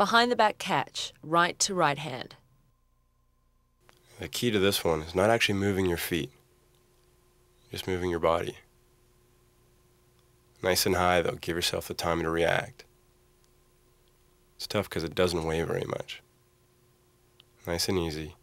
Behind the back catch, right to right hand. The key to this one is not actually moving your feet, just moving your body. Nice and high though, give yourself the time to react. It's tough because it doesn't weigh very much. Nice and easy.